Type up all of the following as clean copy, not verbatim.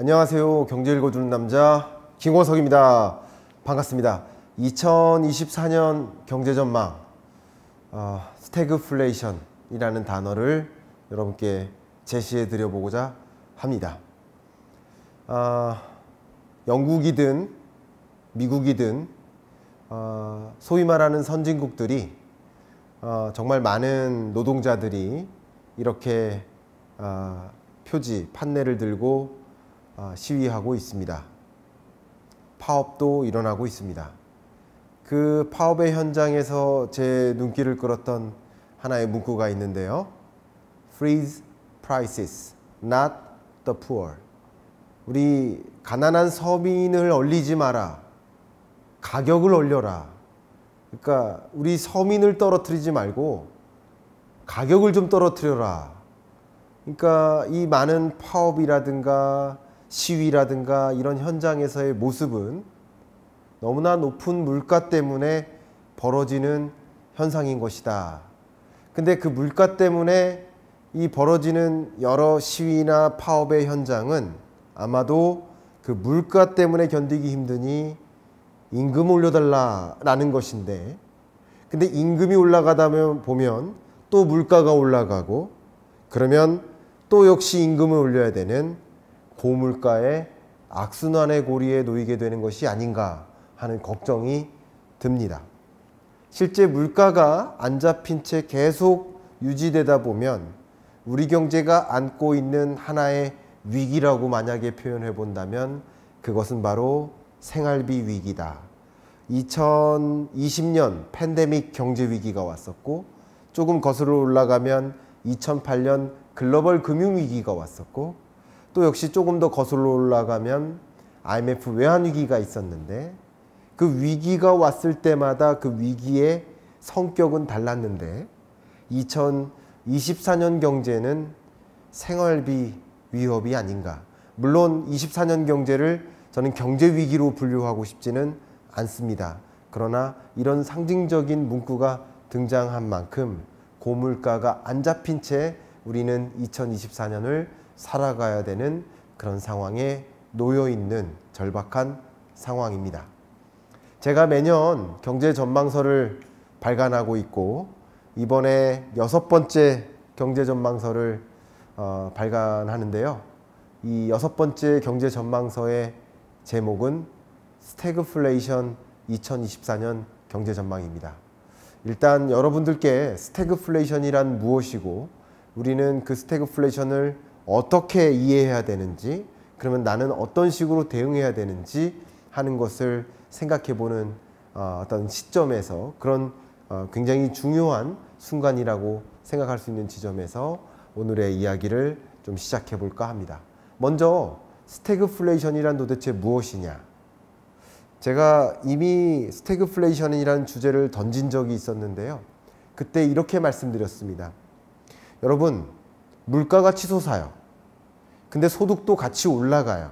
안녕하세요. 경제 읽어주는 남자 김호석입니다. 반갑습니다. 2024년 경제전망 스태그플레이션이라는 단어를 여러분께 제시해 드려보고자 합니다. 영국이든 미국이든 소위 말하는 선진국들이 정말 많은 노동자들이 이렇게 표지, 판넬을 들고 시위하고 있습니다. 파업도 일어나고 있습니다. 그 파업의 현장에서 제 눈길을 끌었던 하나의 문구가 있는데요. Freeze prices, not the poor. 우리 가난한 서민을 얼리지 마라. 가격을 올려라. 그러니까 우리 서민을 떨어뜨리지 말고 가격을 좀 떨어뜨려라. 그러니까 이 많은 파업이라든가 시위라든가 이런 현장에서의 모습은 너무나 높은 물가 때문에 벌어지는 현상인 것이다. 근데 그 물가 때문에 이 벌어지는 여러 시위나 파업의 현장은 아마도 그 물가 때문에 견디기 힘드니 임금 올려달라라는 것인데, 근데 임금이 올라가다 보면 또 물가가 올라가고, 그러면 또 역시 임금을 올려야 되는 고물가의 악순환의 고리에 놓이게 되는 것이 아닌가 하는 걱정이 듭니다. 실제 물가가 안 잡힌 채 계속 유지되다 보면 우리 경제가 안고 있는 하나의 위기라고 만약에 표현해 본다면 그것은 바로 생활비 위기다. 2020년 팬데믹 경제 위기가 왔었고, 조금 거슬러 올라가면 2008년 글로벌 금융 위기가 왔었고, 또 역시 조금 더 거슬러 올라가면 IMF 외환 위기가 있었는데, 그 위기가 왔을 때마다 그 위기의 성격은 달랐는데 2024년 경제는 생활비 위협이 아닌가. 물론 24년 경제를 저는 경제 위기로 분류하고 싶지는 않습니다. 그러나 이런 상징적인 문구가 등장한 만큼 고물가가 안 잡힌 채 우리는 2024년을 살아가야 되는 그런 상황에 놓여있는 절박한 상황입니다. 제가 매년 경제 전망서를 발간하고 있고, 이번에 6번째 경제 전망서를 발간하는데요. 이 6번째 경제 전망서의 제목은 스태그플레이션 2024년 경제 전망입니다. 일단 여러분들께 스태그플레이션이란 무엇이고, 우리는 그 스태그플레이션을 어떻게 이해해야 되는지, 그러면 나는 어떤 식으로 대응해야 되는지 하는 것을 생각해보는 어떤 시점에서, 그런 굉장히 중요한 순간이라고 생각할 수 있는 지점에서 오늘의 이야기를 좀 시작해볼까 합니다. 먼저 스태그플레이션이란 도대체 무엇이냐. 제가 이미 스태그플레이션이라는 주제를 던진 적이 있었는데요. 그때 이렇게 말씀드렸습니다. 여러분, 물가가 치솟아요. 근데 소득도 같이 올라가요.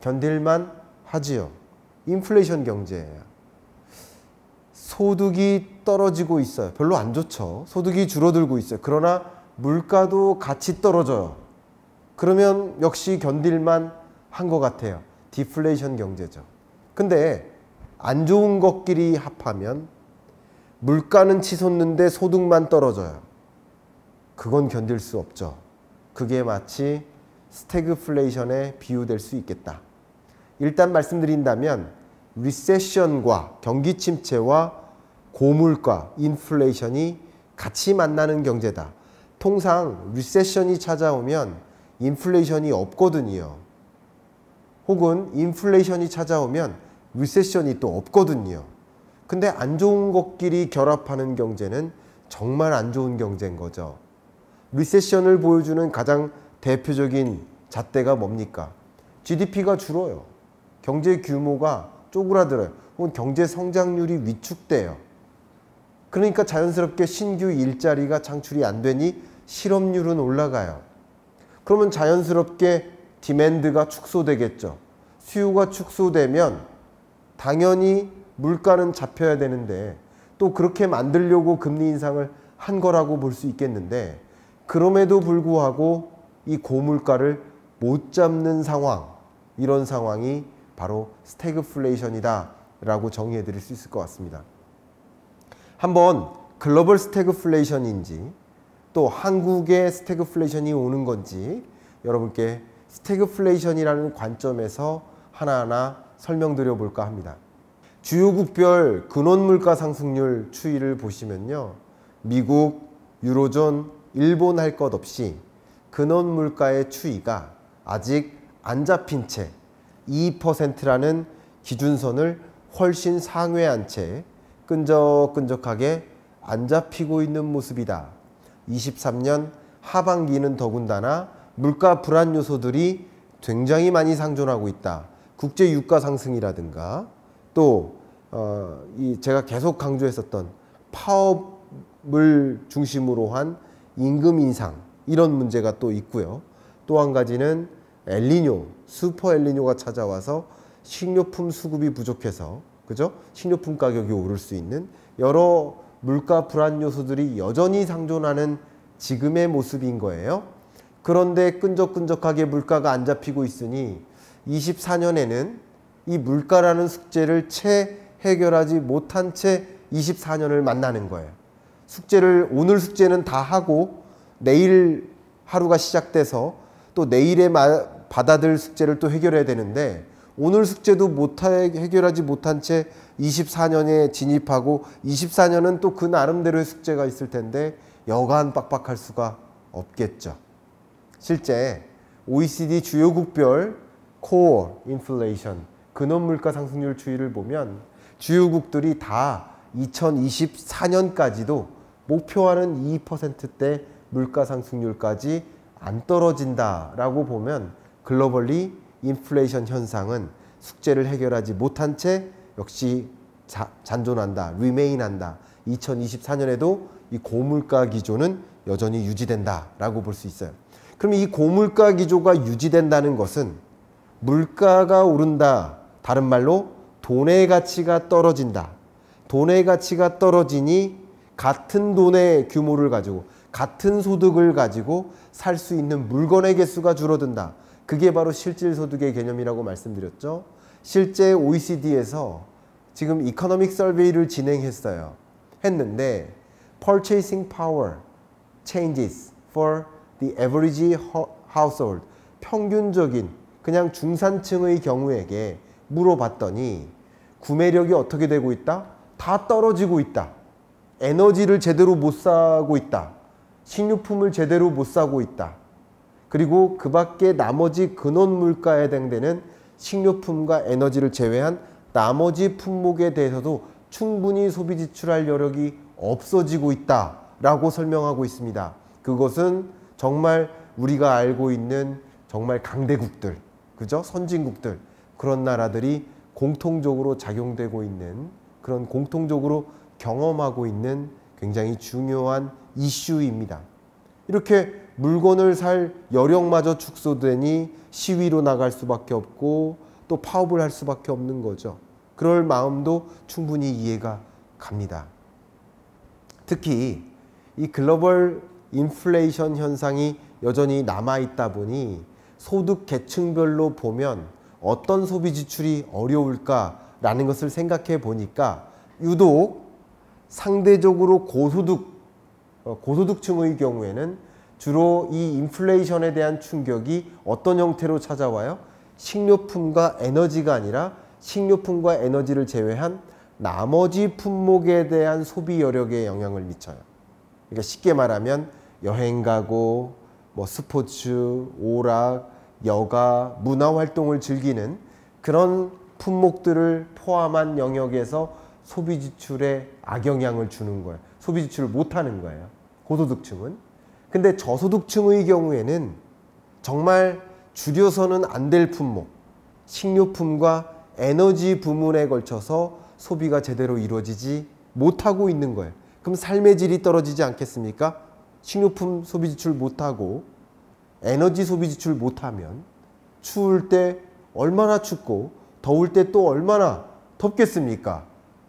견딜만 하지요. 인플레이션 경제예요. 소득이 떨어지고 있어요. 별로 안 좋죠. 소득이 줄어들고 있어요. 그러나 물가도 같이 떨어져요. 그러면 역시 견딜만 한 것 같아요. 디플레이션 경제죠. 근데 안 좋은 것끼리 합하면 물가는 치솟는데 소득만 떨어져요. 그건 견딜 수 없죠. 그게 마치 스태그플레이션에 비유될 수 있겠다. 일단 말씀드린다면 리세션과 경기 침체와 고물가, 인플레이션이 같이 만나는 경제다. 통상 리세션이 찾아오면 인플레이션이 없거든요. 혹은 인플레이션이 찾아오면 리세션이 또 없거든요. 근데 안 좋은 것끼리 결합하는 경제는 정말 안 좋은 경제인 거죠. 리세션을 보여주는 가장 대표적인 잣대가 뭡니까? GDP가 줄어요. 경제 규모가 쪼그라들어요. 혹은 경제 성장률이 위축돼요. 그러니까 자연스럽게 신규 일자리가 창출이 안 되니 실업률은 올라가요. 그러면 자연스럽게 디맨드가 축소되겠죠. 수요가 축소되면 당연히 물가는 잡혀야 되는데, 또 그렇게 만들려고 금리 인상을 한 거라고 볼 수 있겠는데, 그럼에도 불구하고 이 고물가를 못 잡는 상황, 이런 상황이 바로 스태그플레이션이다 라고 정의해 드릴 수 있을 것 같습니다. 한번 글로벌 스태그플레이션인지 또 한국의 스태그플레이션이 오는 건지 여러분께 스태그플레이션이라는 관점에서 하나하나 설명드려 볼까 합니다. 주요국별 근원 물가 상승률 추이를 보시면요, 미국, 유로존, 일본 할 것 없이 근원 물가의 추이가 아직 안 잡힌 채 2%라는 기준선을 훨씬 상회한 채 끈적끈적하게 안 잡히고 있는 모습이다. 23년 하반기는 더군다나 물가 불안 요소들이 굉장히 많이 상존하고 있다. 국제 유가 상승이라든가 또 제가 계속 강조했었던 파업을 중심으로 한 임금 인상 이런 문제가 또 있고요. 또 한 가지는 엘니뇨, 슈퍼 엘니뇨가 찾아와서 식료품 수급이 부족해서 그죠? 식료품 가격이 오를 수 있는 여러 물가 불안 요소들이 여전히 상존하는 지금의 모습인 거예요. 그런데 끈적끈적하게 물가가 안 잡히고 있으니 24년에는 이 물가라는 숙제를 채 해결하지 못한 채 24년을 만나는 거예요. 오늘 숙제는 다 하고 내일 하루가 시작돼서 또 내일에 받아들 숙제를 또 해결해야 되는데 오늘 숙제도 해결하지 못한 채 24년에 진입하고 24년은 또 그 나름대로의 숙제가 있을 텐데 여간 빡빡할 수가 없겠죠. 실제 OECD 주요국별 코어 인플레이션 근원 물가 상승률 추이를 보면 주요국들이 다 2024년까지도 목표하는 2%대 물가 상승률까지 안 떨어진다라고 보면 글로벌리 인플레이션 현상은 숙제를 해결하지 못한 채 역시 잔존한다, 리메인한다. 2024년에도 이 고물가 기조는 여전히 유지된다라고 볼 수 있어요. 그럼 이 고물가 기조가 유지된다는 것은 물가가 오른다, 다른 말로 돈의 가치가 떨어진다. 돈의 가치가 떨어지니 같은 돈의 규모를 가지고 같은 소득을 가지고 살 수 있는 물건의 개수가 줄어든다. 그게 바로 실질소득의 개념이라고 말씀드렸죠. 실제 OECD에서 지금 이코노믹 서베이를 진행했어요. 했는데 Purchasing Power Changes for the Average Household, 평균적인 그냥 중산층의 경우에게 물어봤더니 구매력이 어떻게 되고 있다? 다 떨어지고 있다. 에너지를 제대로 못 사고 있다. 식료품을 제대로 못 사고 있다. 그리고 그 밖에 나머지 근원 물가에 해당되는 식료품과 에너지를 제외한 나머지 품목에 대해서도 충분히 소비 지출할 여력이 없어지고 있다라고 설명하고 있습니다. 그것은 정말 우리가 알고 있는 정말 강대국들, 그죠? 선진국들, 그런 나라들이 공통적으로 작용되고 있는 그런 공통적으로 경험하고 있는 굉장히 중요한 이슈입니다. 이렇게 물건을 살 여력마저 축소되니 시위로 나갈 수밖에 없고 또 파업을 할 수밖에 없는 거죠. 그럴 마음도 충분히 이해가 갑니다. 특히 이 글로벌 인플레이션 현상이 여전히 남아있다 보니 소득 계층별로 보면 어떤 소비 지출이 어려울까라는 것을 생각해 보니까 유독 상대적으로 고소득층의 경우에는 주로 이 인플레이션에 대한 충격이 어떤 형태로 찾아와요? 식료품과 에너지가 아니라 식료품과 에너지를 제외한 나머지 품목에 대한 소비 여력에 영향을 미쳐요. 그러니까 쉽게 말하면 여행 가고 뭐 스포츠, 오락, 여가, 문화활동을 즐기는 그런 품목들을 포함한 영역에서 소비 지출에 악영향을 주는 거예요. 소비 지출을 못하는 거예요, 고소득층은. 근데 저소득층의 경우에는 정말 줄여서는 안 될 품목, 식료품과 에너지 부문에 걸쳐서 소비가 제대로 이루어지지 못하고 있는 거예요. 그럼 삶의 질이 떨어지지 않겠습니까? 식료품 소비 지출 못하고 에너지 소비 지출 못하면 추울 때 얼마나 춥고 더울 때 또 얼마나 덥겠습니까?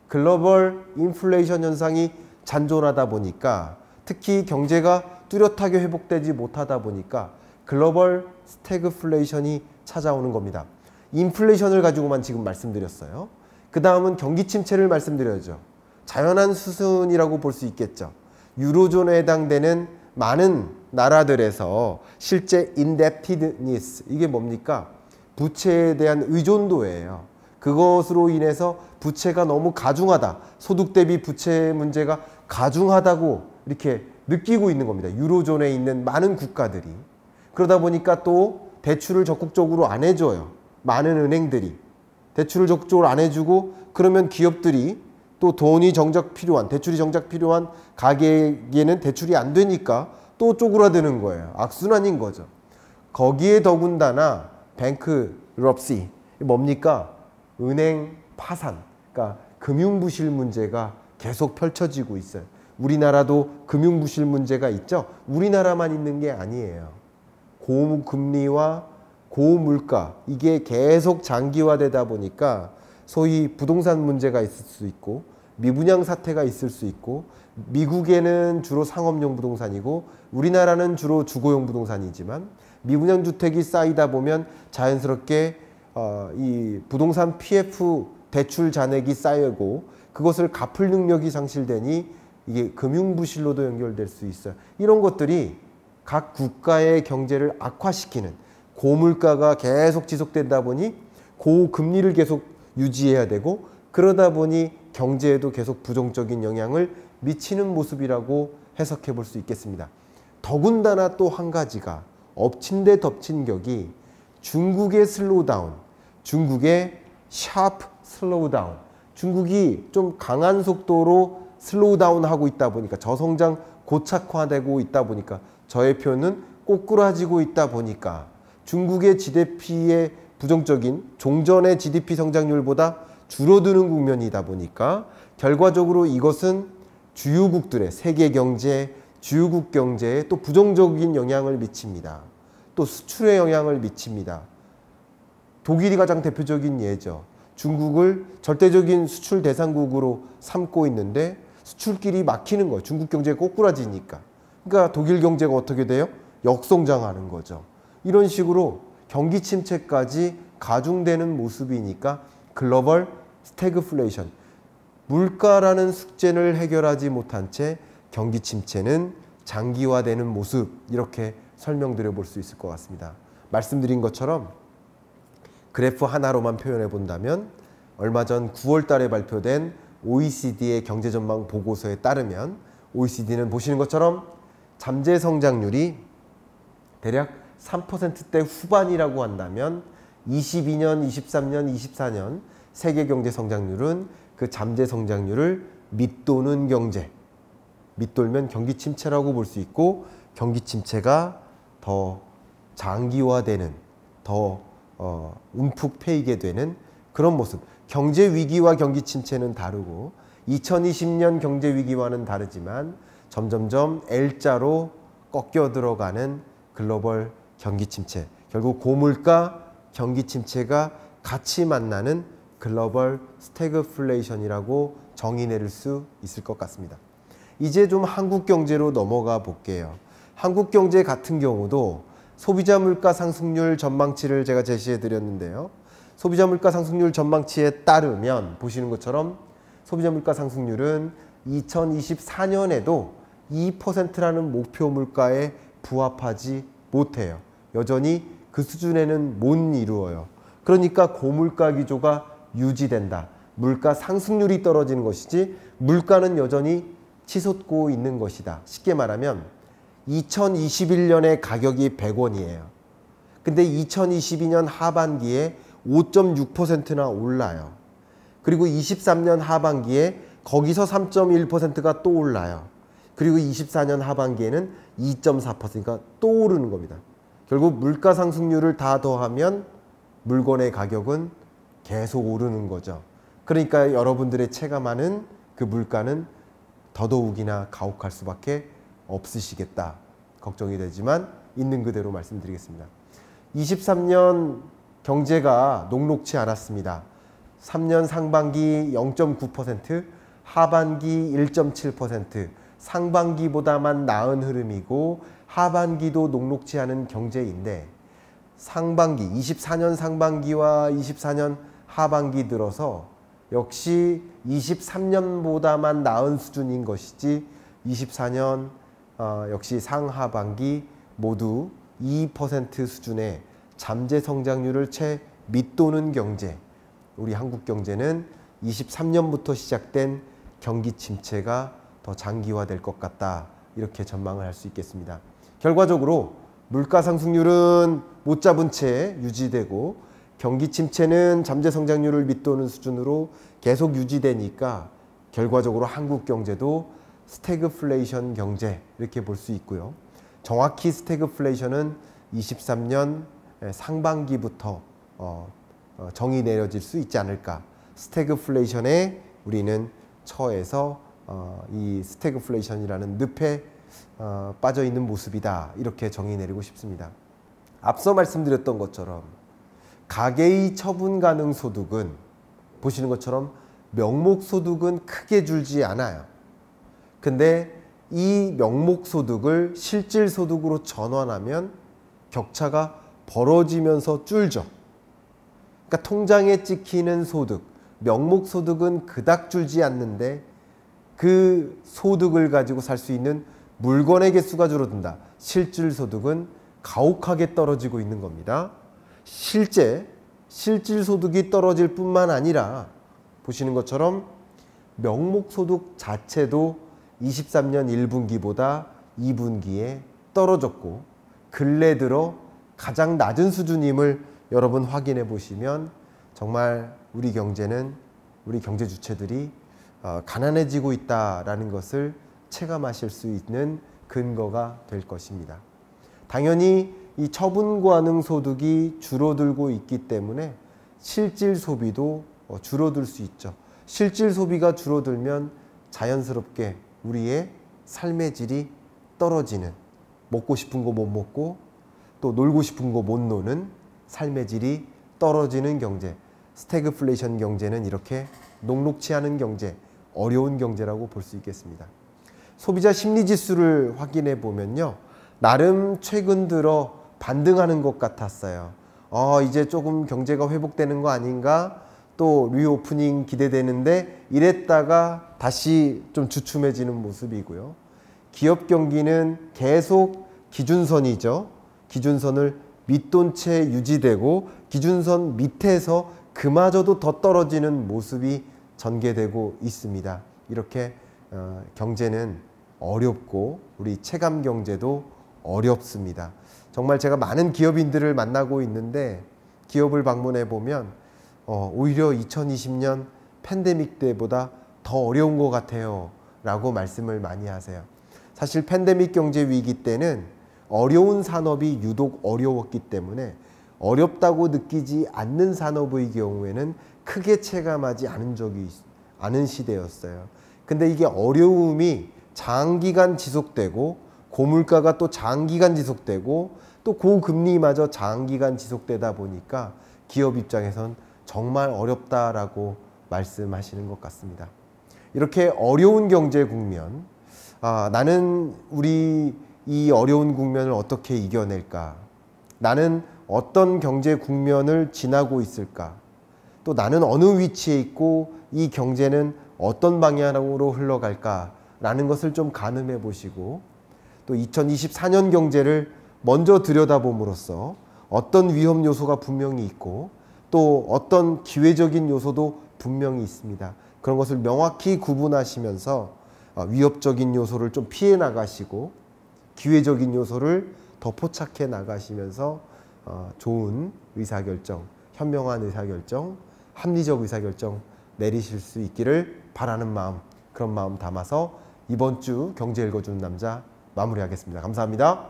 글로벌 인플레이션 현상이 잔존하다 보니까 특히 경제가 뚜렷하게 회복되지 못하다 보니까 글로벌 스태그플레이션이 찾아오는 겁니다. 인플레이션을 가지고만 지금 말씀드렸어요. 그 다음은 경기 침체를 말씀드려야죠. 자연한 수순이라고 볼 수 있겠죠. 유로존에 해당되는 많은 나라들에서 실제 인뎁티드니스, 이게 뭡니까? 부채에 대한 의존도예요. 그것으로 인해서 부채가 너무 가중하다, 소득 대비 부채 문제가 가중하다고 이렇게 느끼고 있는 겁니다. 유로존에 있는 많은 국가들이. 그러다 보니까 또 대출을 적극적으로 안 해줘요. 많은 은행들이 대출을 적극적으로 안 해주고, 그러면 기업들이 또 돈이 정작 필요한, 대출이 정작 필요한 가게에는 대출이 안 되니까 또 쪼그라드는 거예요. 악순환인 거죠. 거기에 더군다나 뱅크 럽시, 뭡니까? 은행 파산, 그러니까 금융부실 문제가 계속 펼쳐지고 있어요. 우리나라도 금융부실 문제가 있죠. 우리나라만 있는 게 아니에요. 고금리와 고물가, 이게 계속 장기화되다 보니까 소위 부동산 문제가 있을 수 있고, 미분양 사태가 있을 수 있고, 미국에는 주로 상업용 부동산이고 우리나라는 주로 주거용 부동산이지만, 미분양 주택이 쌓이다 보면 자연스럽게 이 부동산 PF 대출 잔액이 쌓이고, 그것을 갚을 능력이 상실되니 이게 금융부실로도 연결될 수 있어요. 이런 것들이 각 국가의 경제를 악화시키는, 고물가가 계속 지속된다 보니 고금리를 계속 유지해야 되고, 그러다 보니 경제에도 계속 부정적인 영향을 미치는 모습이라고 해석해 볼 수 있겠습니다. 더군다나 또 한 가지가 엎친 데 덮친 격이 중국의 슬로우다운, 중국의 샤프 슬로우다운, 중국이 좀 강한 속도로 슬로우다운하고 있다 보니까, 저성장 고착화되고 있다 보니까, 저의 표현은 꼬꾸라지고 있다 보니까, 중국의 GDP의 부정적인, 종전의 GDP 성장률보다 줄어드는 국면이다 보니까 결과적으로 이것은 주요국들의 세계 경제, 주요국 경제에 또 부정적인 영향을 미칩니다. 또 수출에 영향을 미칩니다. 독일이 가장 대표적인 예죠. 중국을 절대적인 수출 대상국으로 삼고 있는데 수출길이 막히는 거예요. 중국 경제가 꼬꾸라지니까. 그러니까 독일 경제가 어떻게 돼요? 역성장하는 거죠. 이런 식으로 경기 침체까지 가중되는 모습이니까 글로벌 스태그플레이션, 물가라는 숙제를 해결하지 못한 채 경기 침체는 장기화되는 모습, 이렇게 설명드려 볼 수 있을 것 같습니다. 말씀드린 것처럼 그래프 하나로만 표현해 본다면, 얼마 전 9월 달에 발표된 OECD의 경제전망 보고서에 따르면 OECD는 보시는 것처럼 잠재 성장률이 대략 3%대 후반이라고 한다면 22년, 23년, 24년 세계 경제 성장률은 그 잠재 성장률을 밑도는 경제, 밑돌면 경기 침체라고 볼 수 있고, 경기 침체가 더 장기화되는, 더 움푹 패이게 되는 그런 모습. 경제 위기와 경기 침체는 다르고 2020년 경제 위기와는 다르지만 점점점 L자로 꺾여 들어가는 글로벌 경기 침체, 결국 고물가 경기 침체가 같이 만나는 글로벌 스태그플레이션이라고 정의 내릴 수 있을 것 같습니다. 이제 좀 한국 경제로 넘어가 볼게요. 한국 경제 같은 경우도 소비자 물가 상승률 전망치를 제가 제시해 드렸는데요. 소비자 물가 상승률 전망치에 따르면 보시는 것처럼 소비자 물가 상승률은 2024년에도 2%라는 목표 물가에 부합하지 못해요. 여전히 그 수준에는 못 이루어요. 그러니까 고물가 기조가 유지된다. 물가 상승률이 떨어지는 것이지 물가는 여전히 치솟고 있는 것이다. 쉽게 말하면 2021년에 가격이 100원이에요. 근데 2022년 하반기에 5.6%나 올라요. 그리고 23년 하반기에 거기서 3.1%가 또 올라요. 그리고 24년 하반기에는 2.4%가 또 오르는 겁니다. 결국 물가 상승률을 다 더하면 물건의 가격은 계속 오르는 거죠. 그러니까 여러분들의 체감하는 그 물가는 더더욱이나 가혹할 수밖에 없으시겠다, 걱정이 되지만 있는 그대로 말씀드리겠습니다. 23년 경제가 녹록치 않았습니다. 3년 상반기 0.9%, 하반기 1.7%, 상반기보다만 나은 흐름이고 하반기도 녹록치 않은 경제인데, 상반기 24년 상반기와 24년 하반기 들어서 역시 23년보다만 나은 수준인 것이지 24년 역시 상하반기 모두 2% 수준의 잠재 성장률을 채 밑도는 경제, 우리 한국 경제는 23년부터 시작된 경기 침체가 더 장기화될 것 같다, 이렇게 전망을 할 수 있겠습니다. 결과적으로 물가 상승률은 못 잡은 채 유지되고 경기 침체는 잠재 성장률을 밑도는 수준으로 계속 유지되니까 결과적으로 한국 경제도 스태그플레이션 경제, 이렇게 볼 수 있고요. 정확히 스태그플레이션은 23년 상반기부터 정의 내려질 수 있지 않을까. 스태그플레이션에 우리는 처해서 이 스태그플레이션이라는 늪에 빠져있는 모습이다, 이렇게 정의 내리고 싶습니다. 앞서 말씀드렸던 것처럼 가계의 처분 가능 소득은 보시는 것처럼 명목소득은 크게 줄지 않아요. 근데 이 명목소득을 실질소득으로 전환하면 격차가 벌어지면서 줄죠. 그러니까 통장에 찍히는 소득, 명목소득은 그닥 줄지 않는데 그 소득을 가지고 살 수 있는 물건의 개수가 줄어든다. 실질소득은 가혹하게 떨어지고 있는 겁니다. 실제 실질소득이 떨어질 뿐만 아니라 보시는 것처럼 명목소득 자체도 23년 1분기보다 2분기에 떨어졌고 근래 들어 가장 낮은 수준임을 여러분 확인해 보시면 정말 우리 경제는, 우리 경제 주체들이 가난해지고 있다라는 것을 체감하실 수 있는 근거가 될 것입니다. 당연히 이 처분가능 소득이 줄어들고 있기 때문에 실질 소비도 줄어들 수 있죠. 실질 소비가 줄어들면 자연스럽게 우리의 삶의 질이 떨어지는, 먹고 싶은 거 못 먹고 또 놀고 싶은 거 못 노는 삶의 질이 떨어지는 경제, 스태그플레이션 경제는 이렇게 녹록치 않은 경제, 어려운 경제라고 볼 수 있겠습니다. 소비자 심리지수를 확인해 보면요, 나름 최근 들어 반등하는 것 같았어요. 이제 조금 경제가 회복되는 거 아닌가, 또 리오프닝 기대되는데, 이랬다가 다시 좀 주춤해지는 모습이고요. 기업 경기는 계속 기준선이죠. 기준선을 밑돈 채 유지되고 기준선 밑에서 그마저도 더 떨어지는 모습이 전개되고 있습니다. 이렇게 경제는 어렵고 우리 체감 경제도 어렵습니다. 정말 제가 많은 기업인들을 만나고 있는데 기업을 방문해 보면 오히려 2020년 팬데믹 때보다 더 어려운 것 같아요 라고 말씀을 많이 하세요. 사실 팬데믹 경제 위기 때는 어려운 산업이 유독 어려웠기 때문에 어렵다고 느끼지 않는 산업의 경우에는 크게 체감하지 않은 시대였어요. 근데 이게 어려움이 장기간 지속되고 고물가가 또 장기간 지속되고 또 고금리마저 장기간 지속되다 보니까 기업 입장에선 정말 어렵다라고 말씀하시는 것 같습니다. 이렇게 어려운 경제 국면, 나는 우리 이 어려운 국면을 어떻게 이겨낼까? 나는 어떤 경제 국면을 지나고 있을까? 또 나는 어느 위치에 있고 이 경제는 어떤 방향으로 흘러갈까? 라는 것을 좀 가늠해 보시고 또 2024년 경제를 먼저 들여다봄으로써 어떤 위험 요소가 분명히 있고 또 어떤 기회적인 요소도 분명히 있습니다. 그런 것을 명확히 구분하시면서 위협적인 요소를 좀 피해 나가시고 기회적인 요소를 더 포착해 나가시면서 좋은 의사결정, 현명한 의사결정, 합리적 의사결정 내리실 수 있기를 바라는 마음, 그런 마음 담아서 이번 주 경제 읽어주는 남자 마무리하겠습니다. 감사합니다.